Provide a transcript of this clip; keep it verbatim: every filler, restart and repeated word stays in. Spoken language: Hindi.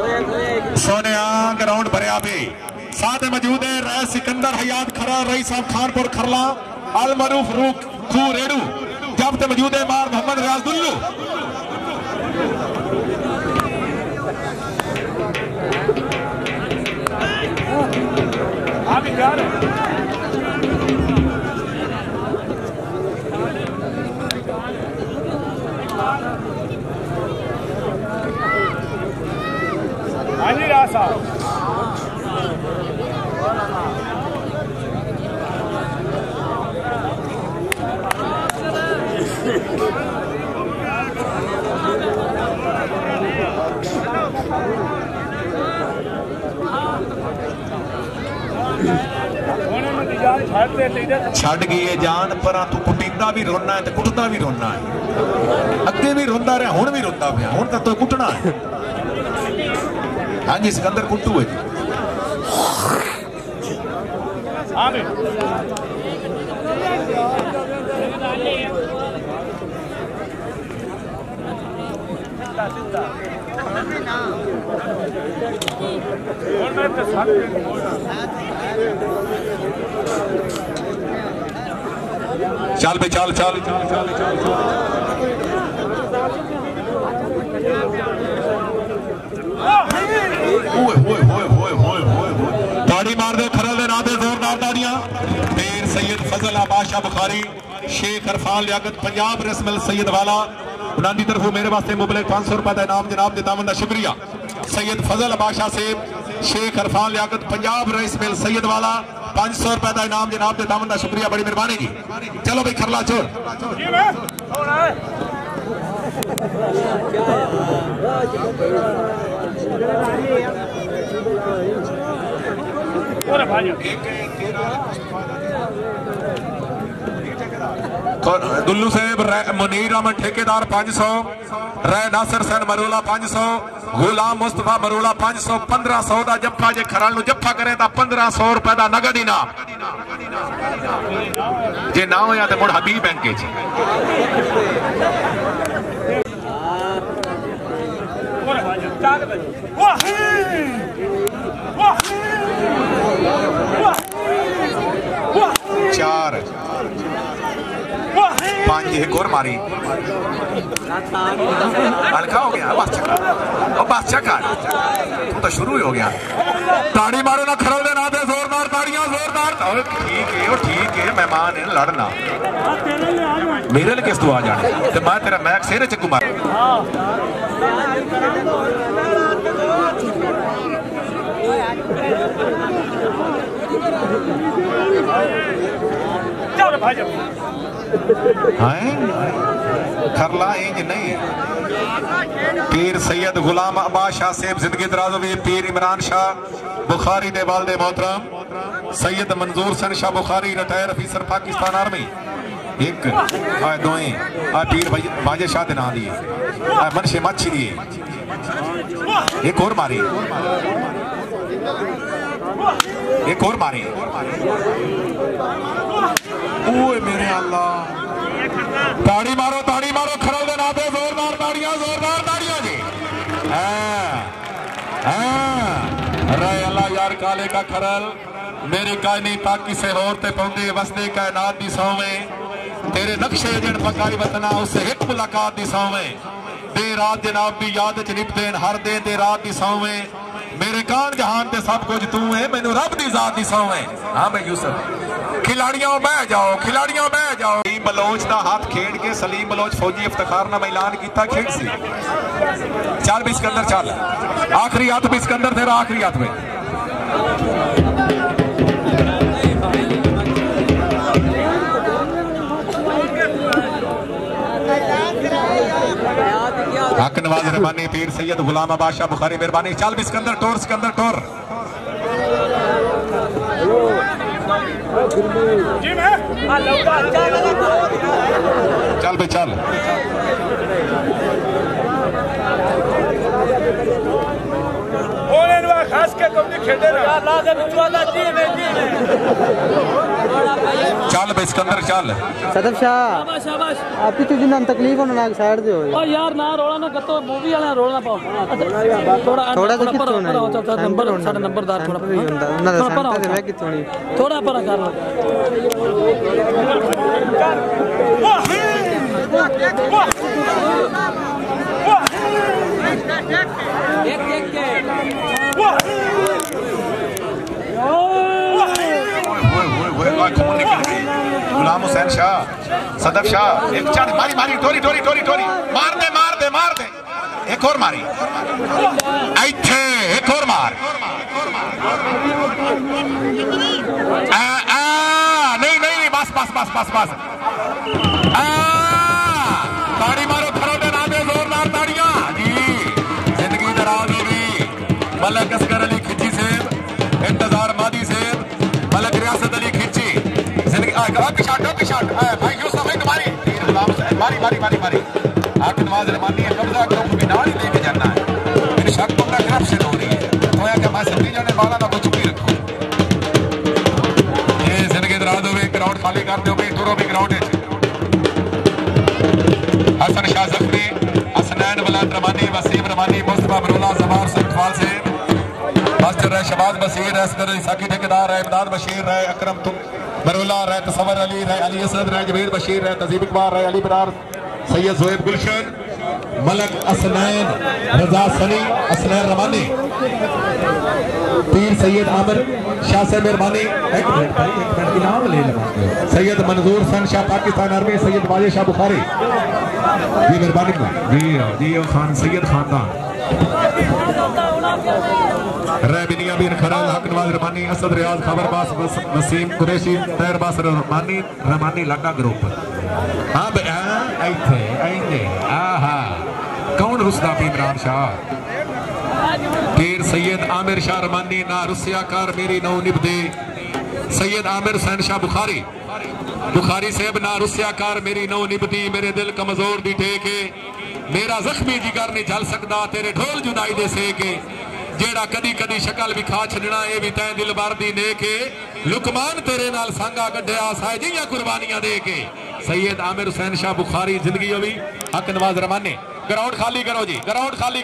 सोनिया ग्राउंड भरिया भी साथ में मौजूद है राय सिकंदर हयात खरा रई साहब खानपुर खरला अल मरूफ रूख खू रेडू जब तक मौजूद है मार मोहम्मद रियाजुल्लू छड़ गई है जान पर तू कुटींदा भी रोना है कुटदा भी रोना है अगे भी रोंदा रहा हुण भी रोंदा पिया हुण तां तू कुटना है। हाँ जी सिकंदर कुट्टू है चल पे चल चल चल चल चल ताड़ी मार दे खरल दे नाम दे जोरदार ताड़ियां मेर सैयद फजल आबाशा बुखारी शेख अरफान लियाकत पंजाब रस्मल सैयद वाला उन्होंने तरफों मेरे वास्ते मुबलिक पांच सौ रुपए का इनाम जनाब देतावन का शुक्रिया सैयद फजल आबाशा से शेख अरफान लियाकत पंजाब रस्मल सैयद वाला पांच सौ रुपए का इनाम जनाब के दामन का शुक्रिया बड़ी मेहरबानी जी। चलो भाई खरला चोर दुल्लू साहब मुनीर अहमद ठेकेदार पांच सौ रै नासर सैन मरोला पांच सौ गुलाम मुस्तफा मरोला पांच सौ पंद्रह सौ का जफा जो खरल जफा करे तो पंद्रह सौ रुपए का नगद इनाम जे ना होया तो मुड़ हबीब बैंक चार पांच एक और मारी हल्का हो गया तो शुरू ही हो गया ताड़ी मारो ना खरल दे ना दे जोरदार ताड़ियां जोरदार ठीक है ठीक है मेहमान है लड़ना मेरे लिए किस तू आ जाने ते मैं तेरा मैक सेरे चक्कू मार खरला इंज नहीं पीर सैयद गुलाम अब्बास शाह सेब जिंदगी दराज हुई पीर इमरान शाह बुखारी दे वालदे मोहतरम सैयद मंजूर सन Shah Bukhari retire officer Pakistan army एक आ दो आ पीर बाजे शाह दे नाम दिए आ मनशे मच्छी दिए एक और मारी एक और मारी ओए मेरे अल्लाह ताड़ी मारो ताड़ी मारो खरल दे नाम दे जोरदार ताड़ियां जोरदार ताड़ियां जी। हां हां राय अल्लाह यार काले का खरल मेरे कायनी पाकी से होर ते पौंदे वसदे कायनात दी सौवें तेरे नक्शे जण पकाई वतना उससे एक मुलाकात दी सौवें दे रात जनाब भी याद च निपदेन हर दे दे रात दी सौवें मेरे कान जहान ते सब कुछ तू है मेनू रब दी जात दी सौवें। हां भाई यूसुफ खिलाड़ियों बह जाओ खिलाड़ियों बह जाओ सलीम बलोच का हाथ खेड़ के सलीम बलोच फौजी इफ्तिखार नाम ऐलान किया खेड़ सी चल भी सिकंदर चल आखिरी हाथ भी सिकंदर तेरा आखिरी हाथ में हक नवाज रहमानी पीर सैयद गुलाम बादशाह बुखारी मेहरबानी चल भी सिकंदर टोर सिकंदर टोर चल पे चल खास के कम खेडे चल बे सिकंदर चल सदर शाह शाबाश आपकी तो जिन तकलीफ होने ना साइड दे हो यार ना रोला ना कतो मूवी वाला रोल ना पाओ थोड़ा थोड़ा कितना होना नंबर होना साडा नंबरदार थोड़ा ना साडा देवे कितों नहीं थोड़ा पर कर एक एक के खून निकल गई। गुलाम हुसैन शाह सदफ शाह एक चार मारी मारी टोरी टोरी टोरी टोरी मार दे मार दे मार दे एक और मारी इथे एक और मार आ आ नहीं नहीं नहीं बस बस बस बस बस आ ताड़ी मारो खरों दे ना दे जोरदार ताड़ियां जी जिंदगी दराज होगी मलक असगर अली खिची सेब इंतजार मादी सेब मलक रियासत अली खिची जिंदगी आगे शाट आगे शाट भाई यूं सब एक मारी मारी मारी मारी मारी आपकी नमाज रमानी है कब्जा को भी नाड़ी लेके जाना है मेरे शक को ना करप्शन हो रही है होया कि मैं सभी जाने वाला ना कुछ भी रखूं ये जिंदगी दराज हो एक ग्राउंड खाली कर दो भी टूरो भी ग्राउंड है हसन शाह जफरी हसनैन बलंद रमानी वसीम रमानी मुस्तफा बरूला जबार सखवाल से मास्टर है शबाज बशीर है असगर अली साकी ठेकेदार है इमदाद बशीर है अकरम तुम बरोला है तसवर अली है अली असद है जबीर बशीर है तजीब इकबार है अली बरार सैयद जोएब गुलशन मलक असनैन रजा सनी असनैन रमानी पीर सैयद आमिर शाह से मेहरबानी एक मिनट भाई एक मिनट के नाम ले लेना सैयद मंजूर सन शाह पाकिस्तान आर्मी सैयद वाजे शाह बुखारी जी मेहरबानी जी जी खान सैयद खानदान रे बिनिया बिन खराल हक नवाज रमानी असद रियाज खबर बास वसीम कुरैशी तैर बास रमानी रमानी लाडा ग्रुप अब इथे आइंदे आहा कौन रुसदा इमरान शाह पीर सैयद आमिर शाह रमानी ना रुसिया कार मेरी नौ निबदे सैयद आमिर सैन शाह बुखारी बुखारी साहब ना रुसिया कार मेरी नौ निबदी मेरे दिल कमजोर दी ठेके मेरा जख्मी जिगर नहीं चल सकता तेरे ढोल जुदाई दे सेके जेड़ा कदी कदी शकल भी खा छड़ना ये भी तय दिलबार दी ने के लुकमान तेरे नाल सांगा कढ़िया साइजियां कुर्बानियां दे के सैयद आमिर हुसैन शाह बुखारी जिंदगी होवी हक नवाज रमानी ग्राउंड खाली करो जी ग्राउंड खाली